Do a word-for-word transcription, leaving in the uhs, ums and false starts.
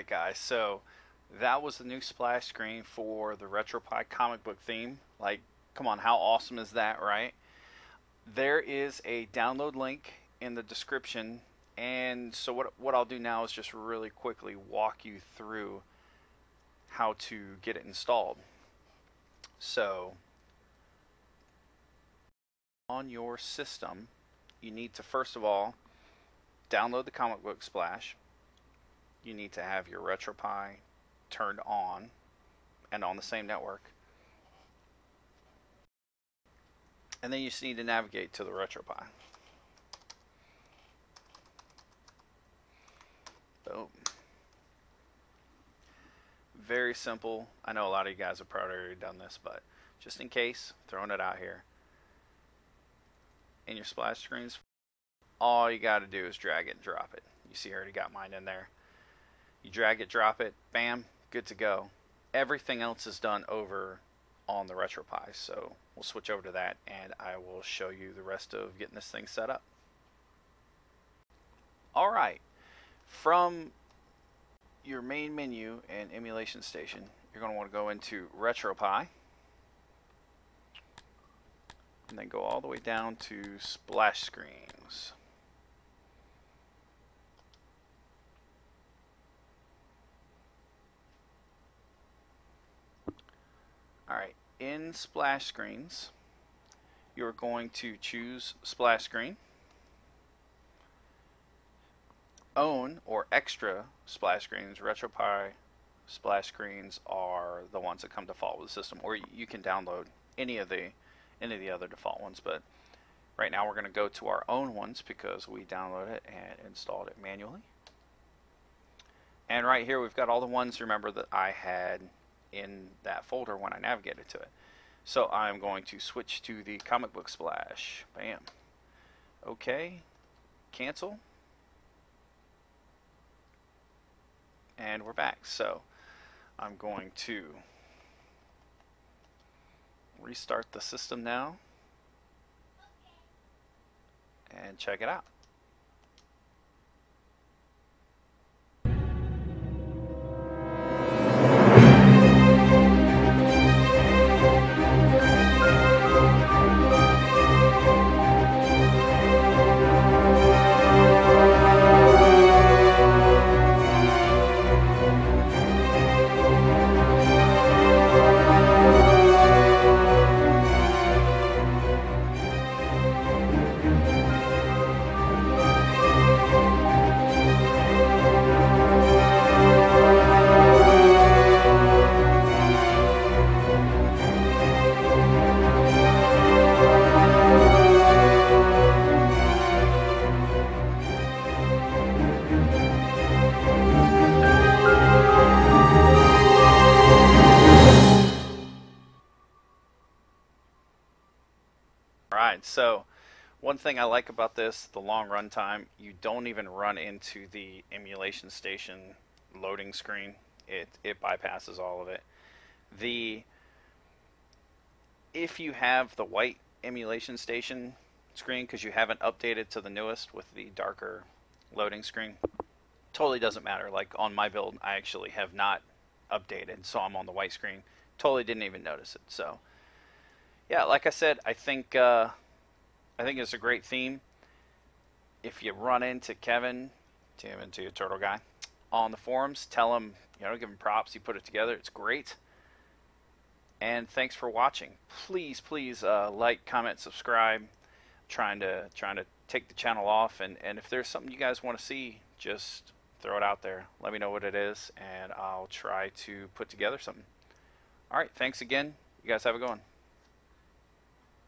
Alright guys, so that was the new splash screen for the RetroPie comic book theme. Like, come on, how awesome is that, right? There is a download link in the description, and so what, what I'll do now is just really quickly walk you through how to get it installed. So on your system, you need to first of all download the comic book splash. You need to have your RetroPie turned on and on the same network, and then you just need to navigate to the RetroPie. Boom. Very simple. I know a lot of you guys have probably already done this, but just in case, throwing it out here. In your splash screens, all you got to do is drag it and drop it. You see I already got mine in there. You drag it, drop it, bam, good to go. Everything else is done over on the RetroPie, so we'll switch over to that and I will show you the rest of getting this thing set up. Alright, from your main menu and Emulation Station, you're going to want to go into RetroPie and then go all the way down to Splash Screens. Alright, in Splash Screens, you're going to choose Splash Screen, Own or Extra Splash Screens. RetroPie Splash Screens are the ones that come default with the system, or you can download any of the any of the other default ones, but right now we're going to go to our own ones because we downloaded it and installed it manually. And right here we've got all the ones, remember, that I had in that folder when I navigated to it. So I'm going to switch to the comic book splash. Bam. Okay. Cancel. And we're back. So I'm going to restart the system now and check it out. So one thing I like about this, the long run time, you don't even run into the emulation station loading screen. It, it bypasses all of it. The if you have the white emulation station screen because you haven't updated to the newest with the darker loading screen, totally doesn't matter. Like on my build, I actually have not updated, so I'm on the white screen. Totally didn't even notice it. So yeah, like I said, I think uh, I think it's a great theme. If you run into Kevin, T M N T Turtle Guy, on the forums, tell him, you know, give him props. He put it together. It's great. And thanks for watching. Please, please uh, like, comment, subscribe. I'm trying to trying to take the channel off, and and if there's something you guys want to see, just throw it out there. Let me know what it is, and I'll try to put together something. All right, thanks again. You guys have a good one.